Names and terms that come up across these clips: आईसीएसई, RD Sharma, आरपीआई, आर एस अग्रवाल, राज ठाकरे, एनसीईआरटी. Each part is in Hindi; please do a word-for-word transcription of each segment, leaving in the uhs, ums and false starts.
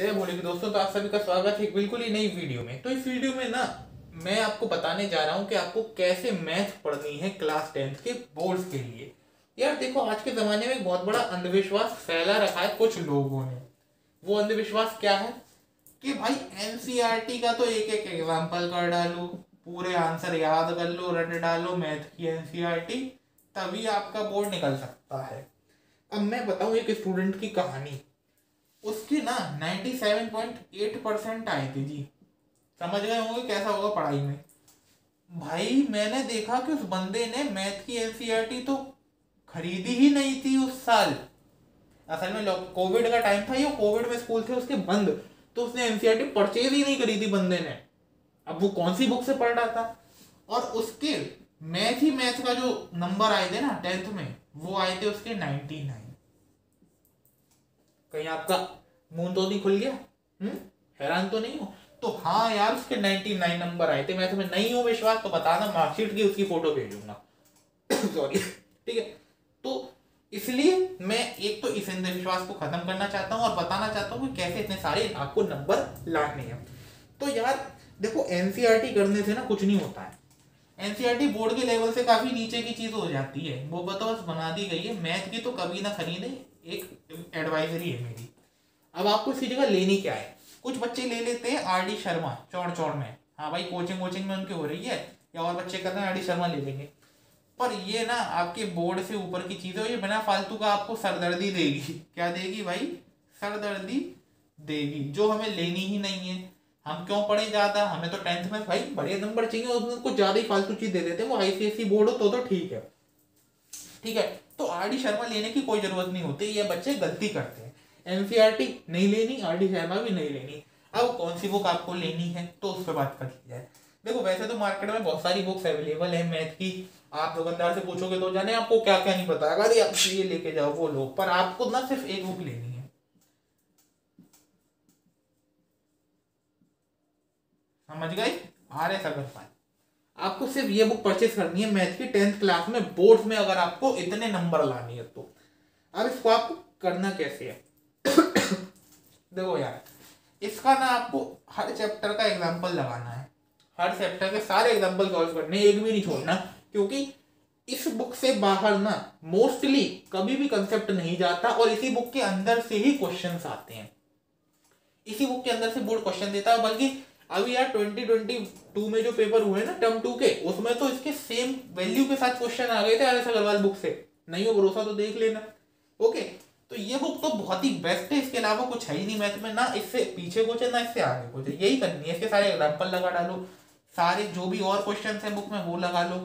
जय बोले कि दोस्तों, तो आप सभी का स्वागत है बिल्कुल ही नई वीडियो में। तो इस वीडियो में ना मैं आपको बताने जा रहा हूँ कि आपको कैसे मैथ पढ़नी है क्लास टेंथ के बोर्ड्स के लिए। यार देखो, आज के ज़माने में बहुत बड़ा अंधविश्वास फैला रखा है कुछ लोगों ने। वो अंधविश्वास क्या है कि भाई एनसीईआरटी का तो एक एक एग्जाम्पल कर डालो, पूरे आंसर याद कर लो, रट डालो मैथ की एनसीईआरटी, तभी आपका बोर्ड निकल सकता है। अब मैं बताऊँ एक स्टूडेंट की कहानी। उसकी ना सत्तानवे पॉइंट आठ परसेंट आई थी जी। समझ गए होंगे कैसा होगा पढ़ाई में। भाई मैंने देखा कि उस बंदे ने मैथ की एनसीईआरटी तो खरीदी ही नहीं थी उस साल। असल में कोविड का टाइम था, ये कोविड में स्कूल थे उसके बंद, तो उसने एनसीईआरटी परचेज ही नहीं करी थी बंदे ने। अब वो कौन सी बुक से पढ़ रहा था। और उसके मैथ ही मैथ का जो नंबर आए थे ना टेंथ में, वो आए थे उसके नाइन्टी नाइन। कहीं आपका मुंह तो नहीं खुल गया? हम्म, हैरान तो नहीं हो? तो हाँ यार, उसके निन्यानवे नंबर आए थे मैथ में। नहीं हो विश्वास तो बताना, मार्कशीट की उसकी फोटो भेजूंगा। सॉरी, ठीक है। तो इसलिए मैं एक तो इस अंधविश्वास को खत्म करना चाहता हूँ और बताना चाहता हूँ कि कैसे इतने सारे आपको नंबर लाने हैं। तो यार देखो, एनसीईआरटी करने से ना कुछ नहीं होता है। एनसीईआरटी बोर्ड के लेवल से काफी नीचे की चीज हो जाती है, वो बताओ बस बना दी गई है। मैथ की तो कभी ना खरीदे, एक एडवाइजरी है मेरी। अब आपको इसी जगह लेनी क्या है, कुछ बच्चे ले लेते हैं आरडी शर्मा चौड़ चौड़ में। हाँ भाई, कोचिंग कोचिंग में उनकी हो रही है या और बच्चे कहते हैं आरडी शर्मा ले लेंगे। पर ये ना आपके बोर्ड से ऊपर की चीज़ है, ये बिना फालतू का आपको सरदर्दी देगी। क्या देगी भाई? सरदर्दी देगी, जो हमें लेनी ही नहीं है। हम क्यों पढ़े ज़्यादा, हमें तो टेंथ में भाई बड़े नंबर चाहिए, उसमें कुछ ज़्यादा ही फालतू चीज़ दे देते हैं। वो आईसीएसई बोर्ड हो तो ठीक है, ठीक है। तो आरडी शर्मा लेने की कोई जरूरत नहीं होती, ये बच्चे गलती करते हैं। एनसीईआरटी नहीं लेनी, आरडी शर्मा भी नहीं लेनी। अब कौन सी बुक आपको लेनी है तो उस पर बात कर ली जाए। देखो, वैसे तो मार्केट में बहुत सारी बुक्स अवेलेबल है मैथ की। आप दुकानदार से पूछोगे तो जाने आपको क्या क्या नहीं पता, अगर आप ये लेके जाओ वो लोग। पर आपको ना सिर्फ एक बुक लेनी है, समझ गए? आर एस अग्रवाल। आपको सिर्फ ये बुक परचेस करनी है मैथ की टेंथ क्लास में बोर्ड्स में, अगर आपको इतने नंबर लानी है तो। अब इसको आपको करना कैसे है? देखो यार, इसका ना आपको हर चैप्टर का एग्जाम्पल लगाना है, हर चैप्टर के सारे एग्जाम्पल सॉल्व करने, एक भी नहीं छोड़ना। क्योंकि इस बुक से बाहर ना मोस्टली कभी भी कंसेप्ट नहीं जाता, और इसी बुक के अंदर से ही क्वेश्चन आते हैं। इसी बुक के अंदर से बोर्ड क्वेश्चन देता है। बल्कि अभी यार ट्वेंटी ट्वेंटी टू में जो पेपर हुए ना टर्म टू के, उसमें तो इसके सेम वैल्यू के साथ क्वेश्चन आ गए थे आर एस अग्रवाल बुक से। नहीं हो भरोसा तो देख लेना, ओके। तो ये बुक तो बहुत ही बेस्ट है, इसके अलावा कुछ है ही नहीं मैथ में। ना इससे पीछे कुछ है, ना इससे आगे कुछ है, यही करनी है। इसके सारे एग्जाम्पल लगा डालो, सारे जो भी और क्वेश्चन है बुक में वो लगा लो।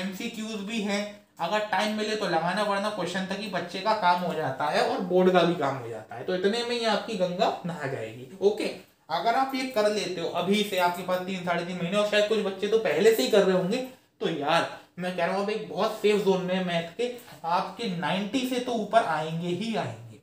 एम सी क्यूज भी हैं, अगर टाइम मिले तो लगाना, वरना क्वेश्चन तक ही बच्चे का काम हो जाता है और बोर्ड का भी काम हो जाता है। तो इतने में ही आपकी गंगा नहा जाएगी, ओके। अगर आप ये कर लेते हो अभी से, आपके पास तीन साढ़े तीन महीने, और शायद कुछ बच्चे तो पहले से ही कर रहे होंगे, तो यार मैं कह रहा हूँ एक बहुत सेफ जोन में मैथ के आपके नब्बे से तो ऊपर आएंगे ही आएंगे।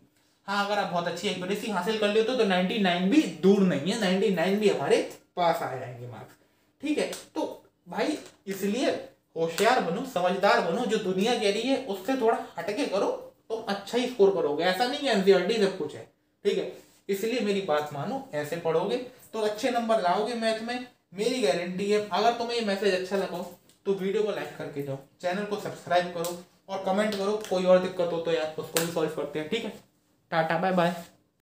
हाँ, अगर आप बहुत अच्छी एक्यूरेसी हासिल कर लेते हो तो निन्यानवे भी दूर नहीं है, निन्यानवे भी हमारे पास आ जाएंगे मार्क्स, ठीक है। तो भाई इसलिए होशियार बनो, समझदार बनो। जो दुनिया कह रही है उससे थोड़ा हटके करो तो अच्छा ही स्कोर करोगे। ऐसा नहीं है एनसीईआरटी सब कुछ है, ठीक है। इसलिए मेरी बात मानो, ऐसे पढ़ोगे तो अच्छे नंबर लाओगे मैथ में, मेरी गारंटी है। अगर तुम्हें ये मैसेज अच्छा लगा तो वीडियो को लाइक करके जाओ, चैनल को सब्सक्राइब करो और कमेंट करो। कोई और दिक्कत हो तो यार उसको भी सॉल्व करते हैं, ठीक है। Tata, bye bye.